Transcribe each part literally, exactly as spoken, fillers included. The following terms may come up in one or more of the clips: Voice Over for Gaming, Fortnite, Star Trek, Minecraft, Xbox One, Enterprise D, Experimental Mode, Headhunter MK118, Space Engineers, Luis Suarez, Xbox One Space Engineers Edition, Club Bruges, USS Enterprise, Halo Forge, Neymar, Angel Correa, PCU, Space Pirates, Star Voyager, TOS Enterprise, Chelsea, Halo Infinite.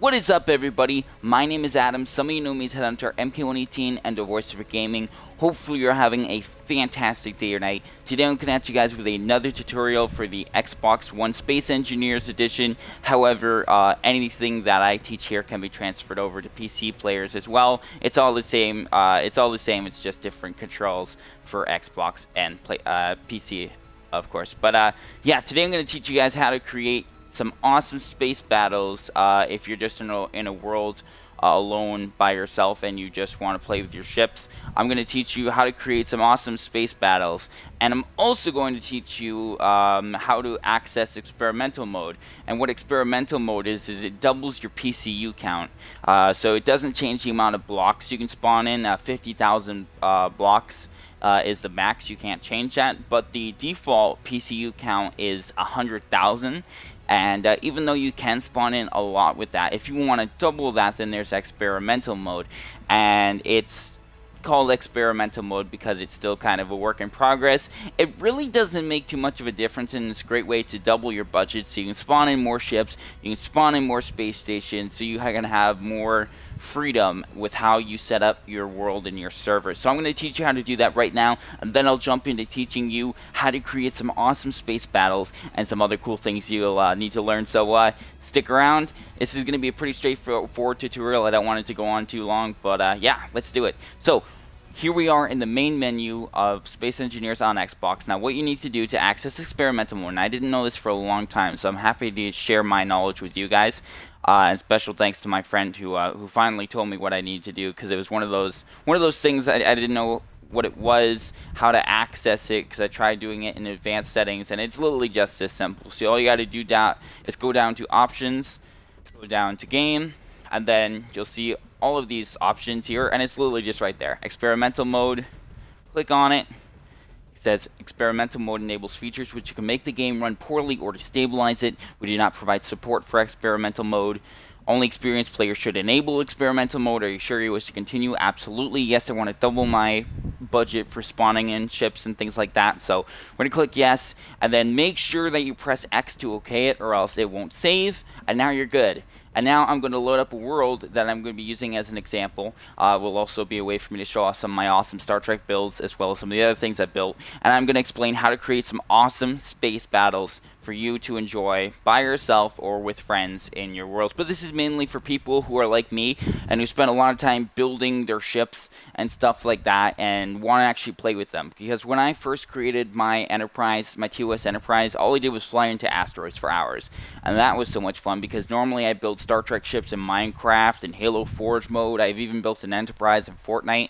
What is up, everybody? My name is Adam. Some of you know me as Headhunter M K one eighteen and the Voice Over for Gaming. Hopefully you're having a fantastic day or night. Today I'm coming at you guys with another tutorial for the Xbox One Space Engineers Edition. However, uh, anything that I teach here can be transferred over to P C players as well. It's all the same. Uh, it's all the same. It's just different controls for Xbox and play, uh, P C, of course. But uh, yeah, today I'm going to teach you guys how to create some awesome space battles uh, if you're just in a, in a world uh, alone by yourself and you just want to play with your ships. I'm going to teach you how to create some awesome space battles, and I'm also going to teach you um, how to access experimental mode. And what experimental mode is, is it doubles your P C U count. Uh, so it doesn't change the amount of blocks you can spawn in. uh, fifty thousand uh, blocks Uh, is the max. You can't change that, but the default P C U count is one hundred thousand, and uh, even though you can spawn in a lot with that, if you want to double that, then there's experimental mode, and it's called experimental mode because it's still kind of a work in progress. It really doesn't make too much of a difference, and it's a great way to double your budget so you can spawn in more ships, you can spawn in more space stations, so you can have more freedom with how you set up your world and your server. So I'm going to teach you how to do that right now, and then I'll jump into teaching you how to create some awesome space battles and some other cool things you'll uh, need to learn. So uh, stick around. This is going to be a pretty straightforward tutorial. I don't want it to go on too long, but uh, yeah, let's do it. So here we are in the main menu of Space Engineers on Xbox. Now what you need to do to access experimental mode, and I didn't know this for a long time, so I'm happy to share my knowledge with you guys. Uh, and special thanks to my friend who uh, who finally told me what I need to do, because it was one of those one of those things I, I didn't know what it was, how to access it, because I tried doing it in advanced settings, and it's literally just this simple. So all you got to do down is go down to options, go down to game, and then you'll see all of these options here, and it's literally just right there. Experimental mode, click on it. It says experimental mode enables features which can make the game run poorly or destabilize it. We do not provide support for experimental mode. Only experienced players should enable experimental mode. Are you sure you wish to continue? Absolutely. Yes, I want to double my budget for spawning in ships and things like that. So we're going to click yes, and then make sure that you press X to OK it, or else it won't save. And now you're good. And now I'm going to load up a world that I'm going to be using as an example. Uh, will also be a way for me to show off some of my awesome Star Trek builds, as well as some of the other things I built. And I'm going to explain how to create some awesome space battles for you to enjoy by yourself or with friends in your worlds. But this is mainly for people who are like me and who spend a lot of time building their ships and stuff like that and want to actually play with them. Because when I first created my Enterprise, my T O S Enterprise, all I did was fly into asteroids for hours. And that was so much fun, because normally I build Star Trek ships in Minecraft and Halo Forge mode. I've even built an Enterprise in Fortnite.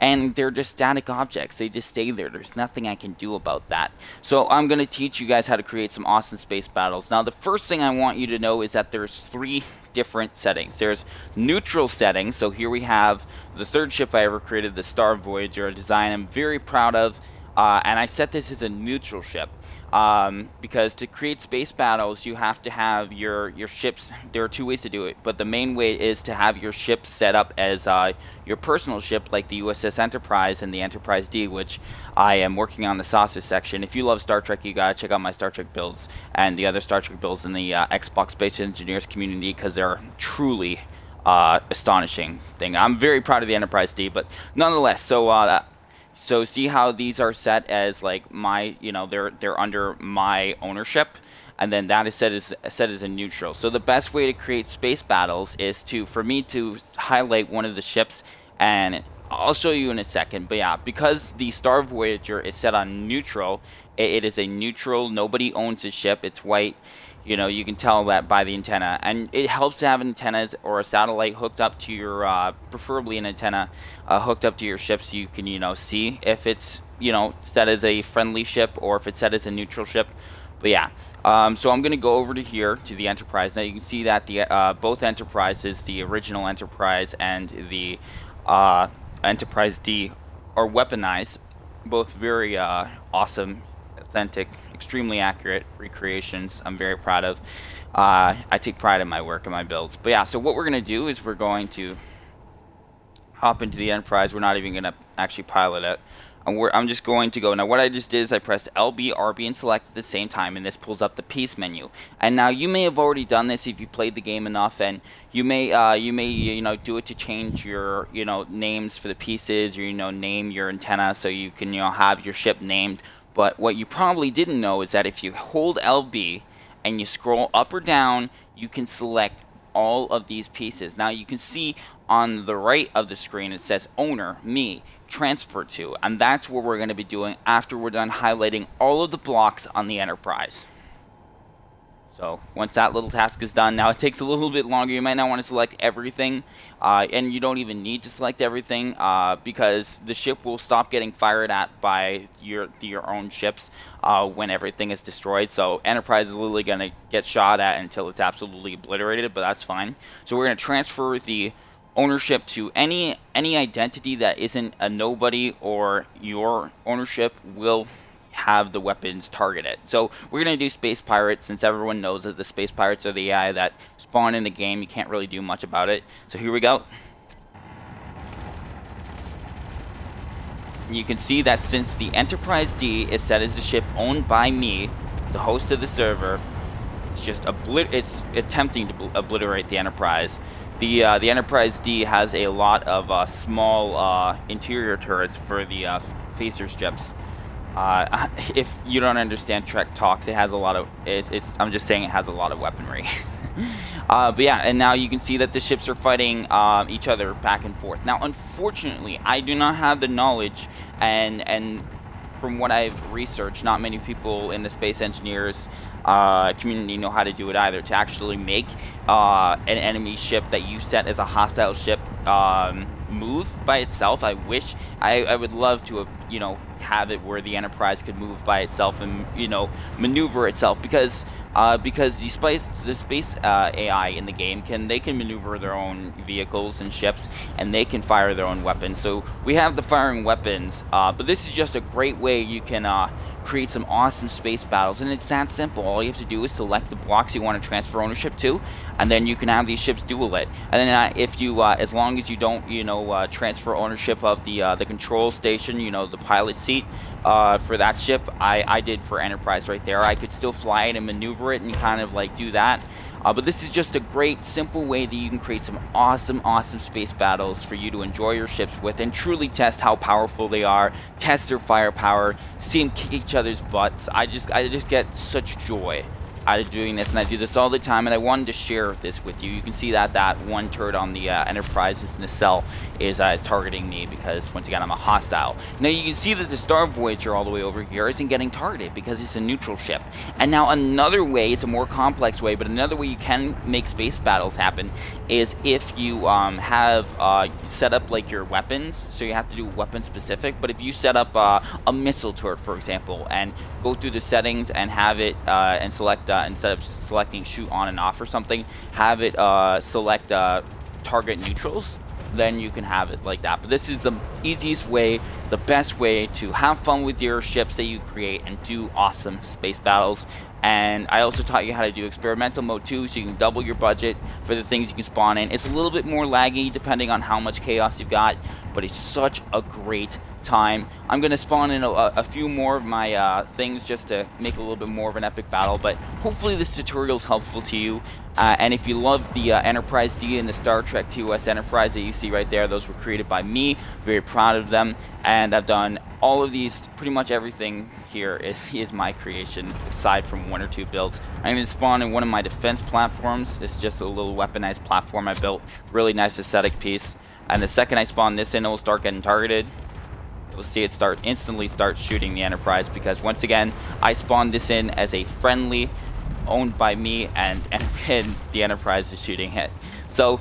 And they're just static objects. They just stay there. There's nothing I can do about that. So I'm going to teach you guys how to create some awesome space battles. Now the first thing I want you to know is that there's three different settings. There's neutral settings. So here we have the third ship I ever created, the Star Voyager, a design I'm very proud of. Uh, and I set this as a neutral ship. Um, because to create space battles, you have to have your your ships. There are two ways to do it, but the main way is to have your ship set up as uh, your personal ship, like the U S S Enterprise and the Enterprise D, which I am working on the sausage section. If you love Star Trek, you gotta check out my Star Trek builds and the other Star Trek builds in the uh, Xbox Space Engineers community, because they're truly uh, astonishing thing. I'm very proud of the Enterprise D, but nonetheless, so uh, So see how these are set as like my, you know, they're they're under my ownership, and then that is set as set as a neutral. So the best way to create space battles is to, for me to highlight one of the ships, and I'll show you in a second. But yeah, because the Star Voyager is set on neutral, it, it is a neutral. Nobody owns the ship. It's white. You know, you can tell that by the antenna, and it helps to have antennas or a satellite hooked up to your, uh, preferably an antenna uh, hooked up to your ship, so you can, you know, see if it's, you know, set as a friendly ship or if it's set as a neutral ship. But yeah, um, so I'm going to go over to here to the Enterprise. Now you can see that the uh, both Enterprises, the original Enterprise and the uh, Enterprise D, are weaponized. Both very uh, awesome, authentic, extremely accurate recreations. I'm very proud of. Uh, I take pride in my work and my builds. But yeah, so what we're going to do is we're going to hop into the Enterprise. We're not even going to actually pilot it. And we're, I'm just going to go. Now what I just did is I pressed L B, R B, and select at the same time, and this pulls up the piece menu. And now you may have already done this if you played the game enough, and you may uh, you may you know do it to change your you know names for the pieces, or you know name your antenna so you can you know have your ship named. But what you probably didn't know is that if you hold L B and you scroll up or down, you can select all of these pieces. Now you can see on the right of the screen it says owner, me, transfer to, and that's what we're going to be doing after we're done highlighting all of the blocks on the Enterprise. So once that little task is done, now it takes a little bit longer. You might not want to select everything, uh, and you don't even need to select everything uh, because the ship will stop getting fired at by your your own ships uh, when everything is destroyed. So Enterprise is literally going to get shot at until it's absolutely obliterated, but that's fine. So we're going to transfer the ownership to any any identity that isn't a nobody, or your ownership will have the weapons targeted. So we're going to do Space Pirates, since everyone knows that the Space Pirates are the A I that spawn in the game. You can't really do much about it. So here we go. You can see that since the Enterprise D is set as a ship owned by me, the host of the server, it's just oblit- it's attempting to obliterate the Enterprise. The, uh, the Enterprise D has a lot of uh, small uh, interior turrets for the uh, phaser strips. Uh, if you don't understand Trek Talks, it has a lot of, it's, it's I'm just saying it has a lot of weaponry. uh, but yeah, and now you can see that the ships are fighting uh, each other back and forth. Now, unfortunately, I do not have the knowledge, and, and from what I've researched, not many people in the Space Engineers uh, community know how to do it either, to actually make uh, an enemy ship that you set as a hostile ship um, move by itself. I wish, I, I would love to have, you know, have it where the Enterprise could move by itself and, you know, maneuver itself, because uh, because the space, the space uh, A I in the game, can they can maneuver their own vehicles and ships, and they can fire their own weapons. So we have the firing weapons, uh, but this is just a great way you can uh, create some awesome space battles, and it's that simple. All you have to do is select the blocks you want to transfer ownership to, and then you can have these ships duel it. And then uh, if you, uh, as long as you don't, you know, uh, transfer ownership of the uh, the control station, you know, the pilot seat uh, for that ship, I, I did for Enterprise right there. I could still fly it and maneuver it and kind of like do that. Uh, but this is just a great, simple way that you can create some awesome, awesome space battles for you to enjoy your ships with, and truly test how powerful they are, test their firepower, see them kick each other's butts. I just, I just get such joy out of doing this, and I do this all the time, and I wanted to share this with you. You can see that that one turret on the uh, Enterprise's nacelle is, uh, is targeting me, because once again I'm a hostile. Now you can see that the Star Voyager all the way over here isn't getting targeted because it's a neutral ship. And now another way, it's a more complex way, but another way you can make space battles happen is if you um, have uh, set up like your weapons, so you have to do weapon specific, but if you set up uh, a missile turret, for example, and go through the settings and have it uh, and select Uh, instead of selecting shoot on and off or something, have it uh, select uh, target neutrals, then you can have it like that. But this is the easiest way, the best way to have fun with your ships that you create and do awesome space battles. And I also taught you how to do experimental mode too, so you can double your budget for the things you can spawn in. It's a little bit more laggy depending on how much chaos you've got, but it's such a great time. I'm going to spawn in a, a few more of my uh, things just to make a little bit more of an epic battle, but hopefully this tutorial is helpful to you. Uh, and if you love the uh, Enterprise D and the Star Trek T O S Enterprise that you see right there, those were created by me. Very proud of them. And I've done all of these, pretty much everything here is, is my creation, aside from one or two builds. I'm going to spawn in one of my defense platforms. It's just a little weaponized platform I built. Really nice aesthetic piece. And the second I spawn this in, it will start getting targeted. You'll see it start instantly start shooting the Enterprise, because once again I spawned this in as a friendly owned by me, and and, and the Enterprise is shooting it. So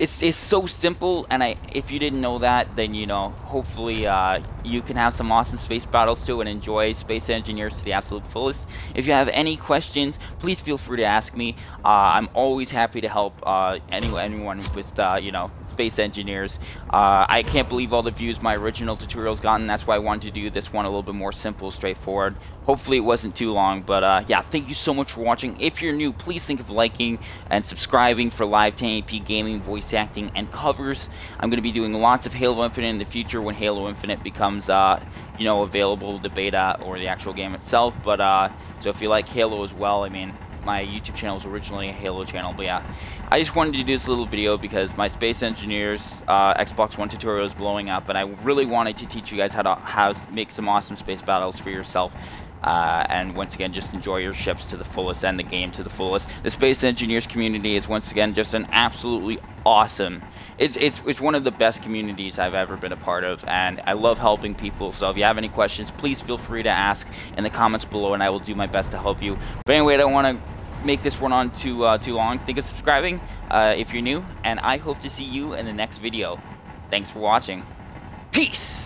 it's, it's so simple, and I if you didn't know that, then you know, hopefully uh, you can have some awesome space battles too and enjoy Space Engineers to the absolute fullest. If you have any questions, please feel free to ask me. Uh, I'm always happy to help uh, anyone, anyone with uh, you know, Space Engineers. Uh, I can't believe all the views my original tutorial's gotten. That's why I wanted to do this one a little bit more simple, straightforward. Hopefully it wasn't too long, but uh, yeah, thank you so much for watching. If you're new, please think of liking and subscribing for live ten eighty p gaming, voice voice acting and covers. I'm going to be doing lots of Halo Infinite in the future when Halo Infinite becomes, uh, you know, available, the beta or the actual game itself. But uh, so if you like Halo as well, I mean, my YouTube channel is originally a Halo channel, but yeah, I just wanted to do this little video because my Space Engineers uh, Xbox One tutorial is blowing up, and I really wanted to teach you guys how to how to make some awesome space battles for yourself. Uh, and once again, just enjoy your ships to the fullest and the game to the fullest. The Space Engineers community is once again just an absolutely awesome. It's it's it's one of the best communities I've ever been a part of, and I love helping people. So if you have any questions, please feel free to ask in the comments below, and I will do my best to help you. But anyway, I don't want to make this one on too uh, too long. Think of subscribing uh, if you're new, and I hope to see you in the next video. Thanks for watching. Peace.